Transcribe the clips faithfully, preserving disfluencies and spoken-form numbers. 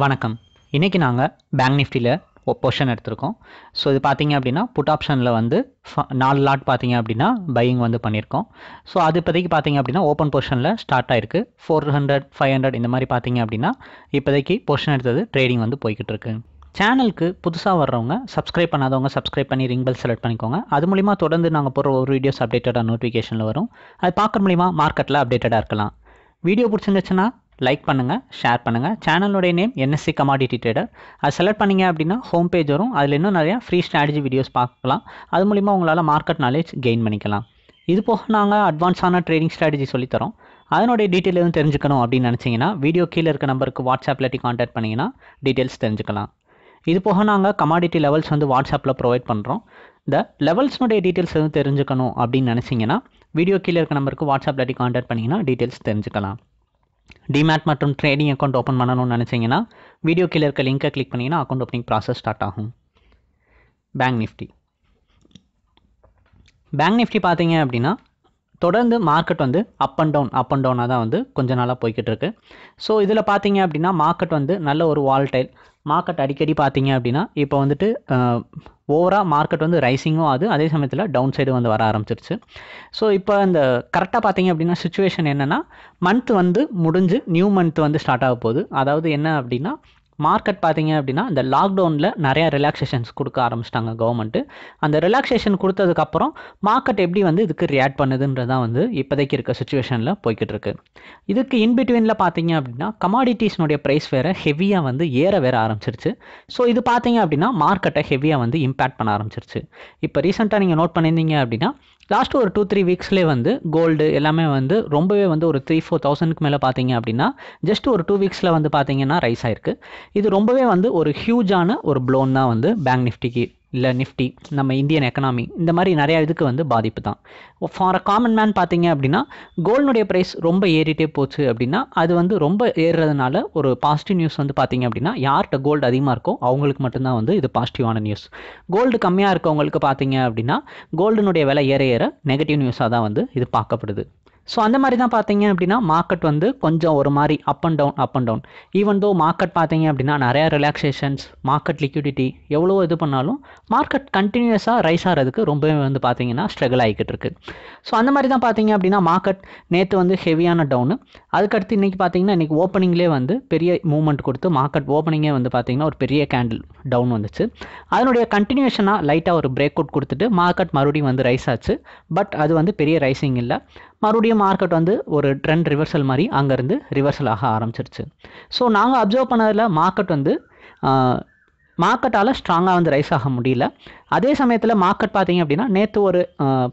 வணக்கம். இன்றைக்கி நாங்கள் பேங்க் நிஃப்டியில் ஒரு பொசிஷன் எடுத்திருக்கோம். ஸோ இது பார்த்தீங்க அப்படின்னா புட் ஆப்ஷனில் வந்து நாலு லாட் பார்த்தீங்க அப்படின்னா பையிங் வந்து பண்ணியிருக்கோம். ஸோ அது இப்போதைக்கு பார்த்தீங்க அப்படின்னா ஓப்பன் பொசிஷனில் ஸ்டார்ட் ஆகிருக்கு. ஃபோர் ஹண்ட்ரட் ஃபைவ் ஹண்ட்ரட் இந்த மாதிரி பார்த்தீங்க அப்படின்னா இப்போதைக்கு பொசிஷன் எடுத்தது ட்ரேடிங் வந்து போய்கிட்டு இருக்கு. சேனலுக்கு புதுசாக வர்றவங்க சப்ஸ்கிரைப் பண்ணாதவங்க சப்ஸ்கிரைப் பண்ணி ரிங் பெல் செலக்ட் பண்ணிக்கோங்க. அது மூலிமா தொடர்ந்து நாங்கள் போகிற ஒரு வீடியோஸ் அப்டேட்டடாக நோட்டிஃபிகேஷனில் வரும். அது பார்க்குற மூலிமா மார்க்கெட்டில் அப்டேட்டடாக இருக்கலாம். வீடியோ பிடிச்சிருந்துச்சுன்னா லைக் பண்ணுங்கள், ஷேர் பண்ணுங்கள். சேனலோடைய நேம் என்எஸ்சி கமாடிட்டி ட்ரேடர். அது செலக்ட் பண்ணிங்க அப்படின்னா ஹோம் பேஜ் வரும். அதில் இன்னும் நிறையா ஃப்ரீ ஸ்ட்ராட்டஜி வீடியோஸ் பார்க்கலாம். அது மூலிமா உங்களால் மார்க்கெட் நாலேஜ் கெயின் பண்ணிக்கலாம். இது போக நாங்கள் அட்வான்ஸான ட்ரேடிங் ஸ்ட்ராட்டஜி சொல்லித்தரோம். அதனுடைய டீட்டெயில் எதுவும் தெரிஞ்சுக்கணும் அப்படின்னு நினச்சிங்கன்னா வீடியோ கீழே இருக்க நம்பருக்கு வாட்ஸ்அப்லட்டி கான்டாக்ட் பண்ணிங்கன்னா டீட்டெயில்ஸ் தெரிஞ்சுக்கலாம். இது போக நாங்கள் கமாடிட்டி லெவல்ஸ் வந்து வாட்ஸ்அப்பில் ப்ரொவைட் பண்ணுறோம். இந்த லெவல்ஸ்னுடைய டீட்டெயில்ஸ் எதுவும் தெரிஞ்சுக்கணும் அப்படின்னு நினச்சிங்கன்னா வீடியோ கீழே இருக்க நம்பருக்கு வாட்ஸ்அப்லட்டி கான்டாக்ட் பண்ணிங்கன்னா டீட்டெயில்ஸ் தெரிஞ்சுக்கலாம். டிமேட் மற்றும் ட்ரேடிங் அக்கௌண்ட் ஓப்பன் பண்ணணும்னு நினச்சிங்கன்னா வீடியோ கீழே இருக்க லிங்கை கிளிக் பண்ணிங்கன்னா அக்கௌண்ட் ஓப்பனிங் ப்ராசஸ் ஸ்டார்ட் ஆகும். பேங்க் நிஃப்டி பேங்க் நிஃப்டி பார்த்தீங்க அப்படின்னா தொடர்ந்து மார்க்கெட் வந்து up and down up and டவுனாக தான் வந்து கொஞ்ச நாளாக போய்கிட்டு இருக்கு. ஸோ இதில் பார்த்தீங்க அப்படின்னா மார்க்கெட் வந்து நல்ல ஒரு வால்டைல் மார்க்கெட் அடிக்கடி பார்த்தீங்க அப்படின்னா இப்போ வந்துட்டு ஓவராக மார்க்கெட் வந்து ரைசிங்கும் ஆகுது, அதே சமயத்தில் டவுன் சைடு வந்து வர ஆரம்பிச்சிருச்சு. ஸோ இப்போ இந்த கரெக்டாக பார்த்தீங்க அப்படின்னா சுச்சுவேஷன் என்னென்னா மந்த் வந்து முடிஞ்சு நியூ மந்த் வந்து ஸ்டார்ட் ஆக போகுது. அதாவது என்ன அப்படின்னா மார்க்கெட் பார்த்தீங்க அப்படின்னா இந்த லாக்டவுனில் நிறையா ரிலாக்ஸேஷன்ஸ் கொடுக்க ஆரம்பிச்சிட்டாங்க கவர்மெண்ட்டு. அந்த ரிலாக்ஸேஷன் கொடுத்ததுக்கப்புறம் மார்க்கெட் எப்படி வந்து இதுக்கு ரியாக்ட் பண்ணுதுன்றதான் வந்து இப்போதைக்கு இருக்க சுச்சுவேஷனில் போய்கிட்டு இருக்கு. இதுக்கு இன்பிட்வீனில் பார்த்தீங்க அப்படின்னா கமாடிட்டிஸ்னுடைய ப்ரைஸ் வேறு ஹெவியாக வந்து ஏற வேற ஆரம்பிச்சிருச்சு. ஸோ இது பார்த்தீங்க அப்படின்னா மார்க்கெட்டை ஹெவியாக வந்து இம்பேக்ட் பண்ண ஆரம்பிச்சிருச்சு. இப்போ ரீசெண்டாக நீங்கள் நோட் பண்ணியிருந்தீங்க அப்படின்னா லாஸ்ட் ஒரு டூ த்ரீ வீக்ஸ்லேயே வந்து கோல்டு எல்லாமே வந்து ரொம்பவே வந்து ஒரு த்ரீ ஃபோர் தௌசண்ட்க்கு மேலே பார்த்தீங்க அப்படின்னா ஜஸ்ட் ஒரு டூ வீக்ஸில் வந்து பார்த்தீங்கன்னா ரைஸ் ஆயிருக்கு. இது ரொம்பவே வந்து ஒரு ஹியூஜான ஒரு ப்ளோன் தான் வந்து பேங்க் நிஃப்டிக்கு, இல்லை நிஃப்டி, நம்ம இந்தியன் எக்கனாமி, இந்த மாதிரி நிறையா இதுக்கு வந்து பாதிப்பு தான். ஃபார் அ காமன் மேன் பார்த்தீங்க அப்படின்னா கோல்டுடைய ப்ரைஸ் ரொம்ப ஏறிட்டே போச்சு அப்படின்னா அது வந்து ரொம்ப ஏறுறதுனால ஒரு பாசிட்டிவ் நியூஸ் வந்து பார்த்தீங்க அப்படின்னா யார்கிட்ட கோல்டு அதிகமாக இருக்கோ அவங்களுக்கு மட்டும்தான் வந்து இது பாசிட்டிவான நியூஸ். கோல்டு கம்மியாக இருக்கவங்களுக்கு பார்த்தீங்க அப்படின்னா கோல்டுனுடைய விலை ஏற ஏற நெகட்டிவ் நியூஸாக தான் வந்து இது பார்க்கப்படுது. ஸோ அந்த மாதிரி தான் பார்த்தீங்க அப்படின்னா மார்க்கெட் வந்து கொஞ்சம் ஒரு மாதிரி up and down up and down even though market பார்த்தீங்க அப்படின்னா நிறையா ரிலாக்ஸேஷன்ஸ், மார்க்கெட் லிக்விடிட்டி எவ்வளோ இது பண்ணாலும் மார்க்கெட் கண்டினியூஸாக ரைஸ் ஆகிறதுக்கு ரொம்பவே வந்து பார்த்தீங்கன்னா ஸ்ட்ரகிள் ஆகிக்கிட்டு இருக்கு. ஸோ அந்த மாதிரி தான் பார்த்தீங்க அப்படின்னா மார்க்கெட் நேற்று வந்து ஹெவியான டவுனு, அதுக்கடுத்து இன்றைக்கி பார்த்தீங்கன்னா இன்றைக்கி ஓப்பனிங்லேயே வந்து பெரிய மூவ்மெண்ட் கொடுத்து மார்க்கெட் ஓப்பனிங்கே வந்து பார்த்தீங்கன்னா ஒரு பெரிய கேண்டில் டவுன் வந்துச்சு. அதனுடைய கண்டினியூஷனாக லைட்டாக ஒரு பிரேக் அவுட் கொடுத்துட்டு மார்க்கெட் மறுபடியும் வந்து ரைஸ் ஆச்சு. பட் அது வந்து பெரிய ரைசிங் இல்லை, மறுபடியும் மார்க்கெட் வந்து ஒரு ட்ரெண்ட் ரிவர்சல் மாதிரி அங்கேருந்து ரிவர்சல் ஆக ஆரம்பிச்சிருச்சு. ஸோ நாங்கள் அப்சர்வ் பண்ணதில் மார்க்கெட் வந்து மார்க்கெட்டால் ஸ்ட்ராங்காக வந்து ரைஸ் ஆக முடியல. அதே சமயத்தில் மார்க்கெட் பார்த்தீங்க அப்படின்னா நேற்று ஒரு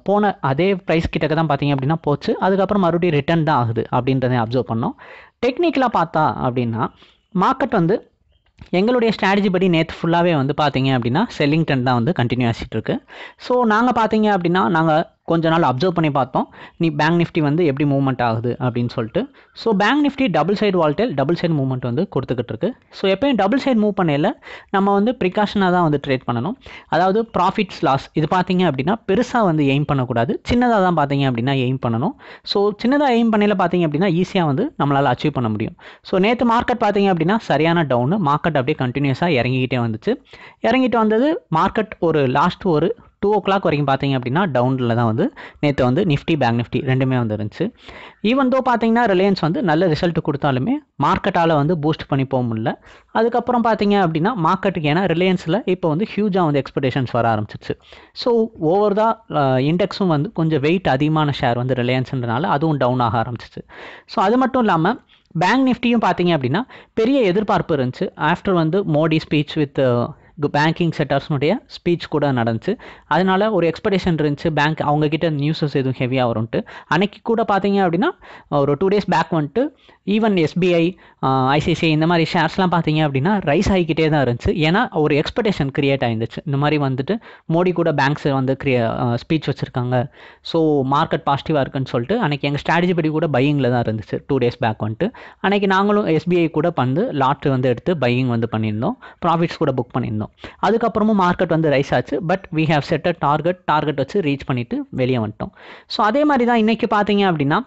போன அதே ப்ரைஸ் கிட்டக்க தான் பார்த்தீங்க அப்படின்னா போச்சு, அதுக்கப்புறம் மறுபடியும் ரிட்டர்ன் தான் ஆகுது அப்படின்றத அப்சர்வ் பண்ணோம். டெக்னிக்கலாக பார்த்தா அப்படின்னா மார்க்கெட் வந்து எங்களுடைய ஸ்ட்ராட்டஜி படி நேற்று ஃபுல்லாகவே வந்து பார்த்தீங்க அப்படின்னா செல்லிங் ட்ரெண்ட் தான் வந்து கண்டினியூ ஆகிட்டு இருக்கு. ஸோ நாங்கள் பார்த்தீங்க அப்படின்னா நாங்கள் கொஞ்ச நாள் அப்சர்வ் பண்ணி பார்த்தோம் நீ பேங்க் நிஃப்டி வந்து எப்படி மூவ்மெண்ட் ஆகுது அப்படின்னு சொல்லிட்டு. So bank Nifty double side volatile double side movement வந்து கொடுத்துக்கிட்டு இருக்கு. ஸோ எப்போயும் டபுள் சைடு மூவ் பண்ணல நம்ம வந்து ப்ரிகாஷனாக தான் வந்து ட்ரேட் பண்ணணும். அதாவது ப்ராஃபிட்ஸ் லாஸ் இது பார்த்தீங்க அப்படின்னா பெருசாக வந்து எய்ம் பண்ணக்கூடாது, சின்னதாக தான் பார்த்தீங்க அப்படின்னா எய்ம் பண்ணணும். ஸோ சின்னதாக எய்ம் பண்ணல பார்த்தீங்க அப்படின்னா ஈஸியாக வந்து நம்மளால் அச்சீவ் பண்ண முடியும். ஸோ நேற்று மார்க்கெட் பார்த்தீங்க அப்படின்னா சரியான டவுனு, மார்க்கெட் அப்படியே கண்டினியூஸாக இறங்கிக்கிட்டே வந்துச்சு. இறங்கிட்டு வந்தது மார்க்கெட் ஒரு லாஸ்ட் ஒரு டூ ஓ கிளாக் வரைக்கும் பார்த்தீங்க அப்படின்னா டவுனில் தான் வந்து நேற்று வந்து நிஃப்டி பேங்க் நிஃப்டி ரெண்டுமே வந்து இருந்துச்சு. ஈவன் தோ பார்த்தீங்கன்னா ரிலையன்ஸ் வந்து நல்ல ரிசல்ட் கொடுத்தாலுமே மார்க்கெட்டால் வந்து பூஸ்ட் பண்ணி போக முடியல. அதுக்கப்புறம் பார்த்தீங்க அப்படின்னா மார்க்கெட்டுக்கு ஏன்னா ரிலையன்ஸில் இப்போ வந்து ஹியூஜாக வந்து எக்ஸ்பெக்டேஷன்ஸ் வர ஆரம்பிச்சிச்சு. ஸோ ஓவர் தான் இண்டெக்ஸும் வந்து கொஞ்சம் வெயிட் அதிகமான ஷேர் வந்து ரிலையன்ஸ்ன்றனால அதுவும் டவுன் ஆக ஆரம்பிச்சிச்சு. ஸோ அது மட்டும் இல்லாமல் பேங்க் நிஃப்டியும் பார்த்தீங்க அப்படின்னா பெரிய எதிர்பார்ப்பு இருந்துச்சு. ஆஃப்டர் வந்து மோடி ஸ்பீச் வித் பேங்கிங் செக்டார்ஸ்னுடைய ஸ்பீச் கூட நடந்துச்சு. அதனால ஒரு எக்ஸ்பெக்டேஷன் இருந்துச்சு பேங்க் அவங்கக்கிட்ட நியூஸஸ் எதுவும் ஹெவியாக வரும்ட்டு. அன்னைக்கு கூட பார்த்தீங்க அப்படின்னா ஒரு டூ டேஸ் பேக் வந்துட்டு ஈவன் எஸ்பிஐ, ஐசிஐசிஐ இந்த மாதிரி ஷேர்ஸ்லாம் பார்த்தீங்க அப்படின்னா ரைஸ் ஆகிக்கிட்டே தான் இருந்துச்சு. ஏன்னா ஒரு எக்ஸ்பெக்டேஷன் க்ரியேட் ஆகிருந்துச்சு. இந்த மாதிரி வந்துட்டு மோடி கூட பேங்க்ஸ் வந்து க்ரியே ஸ்பீச் வச்சுருக்காங்க. ஸோ மார்க்கெட் பாசிட்டிவாக இருக்குன்னு சொல்லிட்டு அன்றைக்கி எங்கள் ஸ்ட்ராட்டஜி படி கூட பையிங்கில் தான் இருந்துச்சு. டூ டேஸ் பேக் வந்துட்டு அன்றைக்கி நாங்களும் எஸ்பிஐ கூட வந்து லாட் வந்து எடுத்து பையிங் வந்து பண்ணியிருந்தோம், ப்ராஃபிட்ஸ் கூட புக் பண்ணியிருந்தோம். அதுக்கப்புறமும் மார்க்கெட் வந்து ரைஸ் ஆச்சு. But we have set a target target வச்சு ரீச் பண்ணிட்டு வெளியே வந்துட்டோம். ஸோ அதே மாதிரி தான் இன்னைக்கு பார்த்தீங்க அப்படின்னா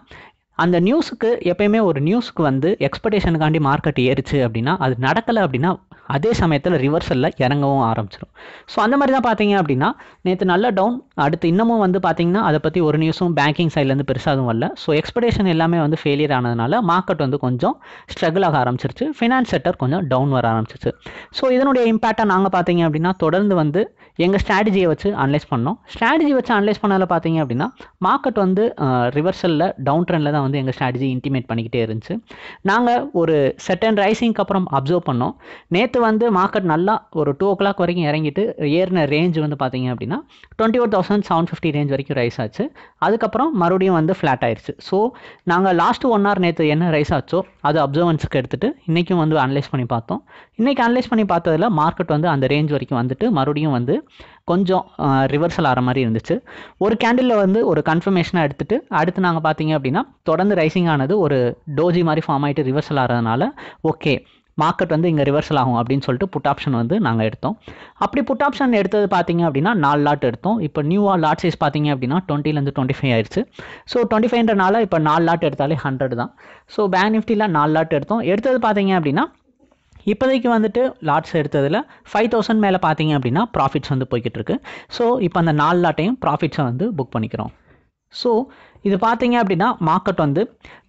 அந்த நியூஸுக்கு எப்பயுமே ஒரு நியூஸுக்கு வந்து எக்ஸ்பெக்டேஷனுக்காண்டி மார்க்கெட் ஏறிச்சு அப்படின்னா அது நடக்கலை அப்படின்னா அதே சமயத்தில் ரிவர்சலில் இறங்கவும் ஆரம்பிச்சிடும். ஸோ அந்த மாதிரி தான் பார்த்தீங்க அப்படின்னா நேற்று நல்ல டவுன், அடுத்து இன்னமும் வந்து பார்த்தீங்கன்னா அதை பற்றி ஒரு நியூஸும் பேங்கிங் சைட்லேருந்து பெருசாகவும் வரல. ஸோ எக்ஸ்பெக்டேஷன் எல்லாமே வந்து ஃபெயிலியர் ஆனதுனால மார்க்கெட் வந்து கொஞ்சம் ஸ்ட்ரகிள் ஆக ஆரம்பிச்சிருச்சு, ஃபினான்ஸ் செக்டர் கொஞ்சம் டவுன் வர ஆரம்பிச்சிச்சு. ஸோ இதனுடைய இம்பேக்டாக நாங்கள் பார்த்தீங்க அப்படின்னா தொடர்ந்து வந்து எங்கள் ஸ்ட்ராட்டஜியை வச்சு அனலைஸ் பண்ணோம். ஸ்ட்ராட்டஜி வச்சு அனலைஸ் பண்ணதில் பார்த்தீங்க அப்படின்னா மார்க்கெட் வந்து ரிவர்சலில் டவுன் ட்ரெண்டில் தான் வந்து எங்கள் ஸ்ட்ராட்டஜி இன்டிமேட் பண்ணிக்கிட்டே இருந்துச்சு. நாங்கள் ஒரு செட்டன் ரைசிங்க்கு அப்புறம் அப்சர்வ் பண்ணோம். நேற்று வந்து மார்க்கெட் நல்லா ஒரு டூ ஓ கிளாக் வரைக்கும் இறங்கிட்டு ஏறின ரேஞ்ச் வந்து பார்த்தீங்க அப்படின்னா twenty one thousand seven fifty range வரைக்கும் ரைஸ் ஆச்சு. அதுக்கப்புறம் மறுபடியும் வந்து ஃப்ளாட் ஆயிடுச்சு. ஸோ நாங்கள் லாஸ்ட்டு ஒன் ஹவர் நேற்று என்ன ரைஸ் ஆச்சோ அது அப்சர்வன்ஸுக்கு எடுத்துகிட்டு இன்றைக்கும் வந்து அனலைஸ் பண்ணி பார்த்தோம். இன்றைக்கி அனலைஸ் பண்ணி பார்த்ததில் மார்க்கெட் வந்து அந்த ரேஞ்ச் வரைக்கும் வந்துட்டு மறுபடியும் வந்து கொஞ்சம் ரிவர்சல் ஆகிற மாதிரி இருந்துச்சு. ஒரு கேண்டிலில் வந்து ஒரு கன்ஃபர்மேஷனாக எடுத்துகிட்டு அடுத்து நாங்கள் பார்த்தீங்க அப்படின்னா தொடர்ந்து ரைசிங் ஆனது ஒரு டோஜி மாதிரி ஃபார்ம் ஆகிட்டு ரிவர்சல் ஆகிறதுனால ஓகே மார்க்கெட் வந்து இங்கே ரிவர்சல் ஆகும் அப்படின்னு சொல்லிட்டு புட் ஆப்ஷன் வந்து நாங்கள் எடுத்தோம். அப்படி புட் ஆப்ஷன் எடுத்தது பார்த்தீங்க அப்படின்னா நாலு லாட் எடுத்தோம். இப்போ நியூவாக லாட் சைஸ் பார்த்தீங்க அப்படின்னா டுவெண்ட்டிலேருந்து டுவெண்ட்டி ஃபைவ் ஆயிடுச்சு. ஸோ டுவெண்ட்டி ஃபைவ்ன்றனால இப்போ நாலு லாட் எடுத்தாலே ஹண்ட்ரட் தான். ஸோ பேங்க் நிஃப்டியில் நாலு லாட் எடுத்தோம். எடுத்தது பார்த்தீங்க அப்படின்னா இப்போதைக்கு வந்துட்டு லாட்ஸ் எடுத்ததில் ஃபைவ் தௌசண்ட் மேலே பார்த்தீங்க அப்படின்னா ப்ராஃபிட்ஸ் வந்து போய்கிட்டு இருக்கு. ஸோ இப்போ அந்த நாலு லாட்டையும் ப்ராஃபிட்ஸை வந்து புக் பண்ணிக்கிறோம். ஸோ இது பார்த்தீங்க அப்படின்னா மார்க்கெட் வந்து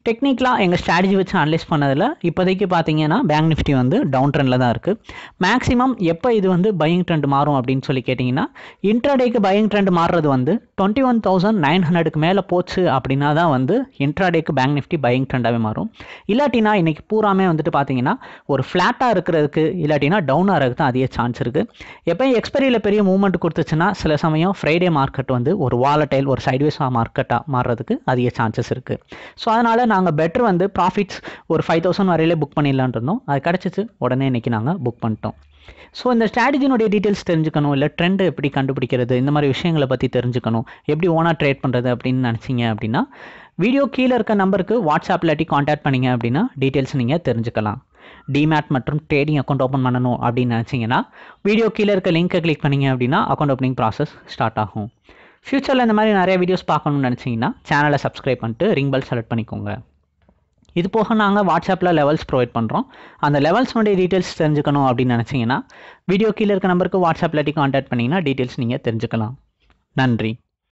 டெக்னிக்கலாக எங்கள் ஸ்ட்ராட்டஜி வச்சு அனலைஸ் பண்ணதில் இப்போதைக்கு பார்த்தீங்கன்னா பேங்க் நிஃப்டி வந்து டவுன் ட்ரெண்டில் தான் இருக்குது. மேக்ஸிமம் எப்போ இது வந்து பையிங் ட்ரெண்ட் மாறும் அப்படின்னு சொல்லி கேட்டிங்கன்னா இன்ட்ராடேக்கு பையிங் ட்ரெண்ட் மாறுறது வந்து டுவெண்ட்டி ஒன் தௌசண்ட் நைன் ஹண்ட்ரடுக்கு மேலே போச்சு அப்படின்னா தான் வந்து இன்ட்ராடேக்கு பேங்க் நிஃப்டி பையிங் ட்ரெண்டாகவே மாறும். இல்லாட்டினா இன்றைக்கி பூராமே வந்துட்டு பார்த்தீங்கன்னா ஒரு ஃப்ளாட்டாக இருக்கிறதுக்கு இல்லாட்டினா டவுனாக இருக்கிறது தான் அதிக சான்ஸ் இருக்குது. எப்போயும் எக்ஸ்பைரியில் பெரிய மூவ்மெண்ட் கொடுத்துச்சுன்னா சில சமயம் ஃப்ரைடே மார்க்கெட் வந்து ஒரு வாலடைல் ஒரு சைட்வேஸாக மார்க்கெட்டாக மாறுறதுக்கு அதிக சான்சஸ் இருக்குது. ஸோ அதனால் நாங்கள் பெட்டர் வந்து ப்ராஃபிட்ஸ் ஒரு ஃபைவ் தௌசண்ட் வரையிலே புக் பண்ணிடலான் இருந்தோம். அது கிடச்சிச்சு, உடனே இன்றைக்கி நாங்கள் புக் பண்ணிட்டோம். ஸோ இந்த ஸ்ட்ராட்டஜினுடைய டீட்டெயில்ஸ் தெரிஞ்சுக்கணும், இல்லை ட்ரெண்டு எப்படி கண்டுபிடிக்கிறது, இந்த மாதிரி விஷயங்களை பற்றி தெரிஞ்சுக்கணும், எப்படி ஓனாக ட்ரேட் பண்ணுறது அப்படின்னு நினச்சிங்க அப்படின்னா வீடியோ கீழே இருக்க நம்பருக்கு வாட்ஸ்அப் இல்லாட்டி காண்டாக்ட் பண்ணிங்க அப்படின்னா டீட்டெயில்ஸ் நீங்கள் தெரிஞ்சுக்கலாம். டிமேட் மற்றும் ட்ரேடிங் அக்கௌண்ட் ஓப்பன் பண்ணணும் அப்படின்னு நினச்சிங்கன்னா வீடியோ கீழே இருக்க லிங்க்கை கிளிக் பண்ணிங்க அப்படின்னா அக்கௌண்ட் ஓப்பனிங் ப்ராசஸ் ஸ்டார்ட் ஆகும். ஃப்யூச்சரில் இந்த மாதிரி நிறைய வீடியோஸ் பார்க்கணும்னு நினச்சிங்கன்னா சேனலை சப்ஸ்கிரைப் பண்ணிட்டு ரிங் பெல் செலக்ட் பண்ணிக்கோங்க. இது போக நாங்கள் வாட்ஸ்அப்பில் லெவல்ஸ் ப்ரொவைட் பண்ணுறோம். அந்த லெவல்ஸ்னுடைய டீட்டெயில்ஸ் தெரிஞ்சுக்கணும் அப்படின்னு நினச்சிங்கன்னா வீடியோ கீழே இருக்க நம்பருக்கு வாட்ஸ்அப்பில் கான்டாக்ட் பண்ணிங்கன்னா டீட்டெயில்ஸ் நீங்கள் தெரிஞ்சுக்கலாம். நன்றி.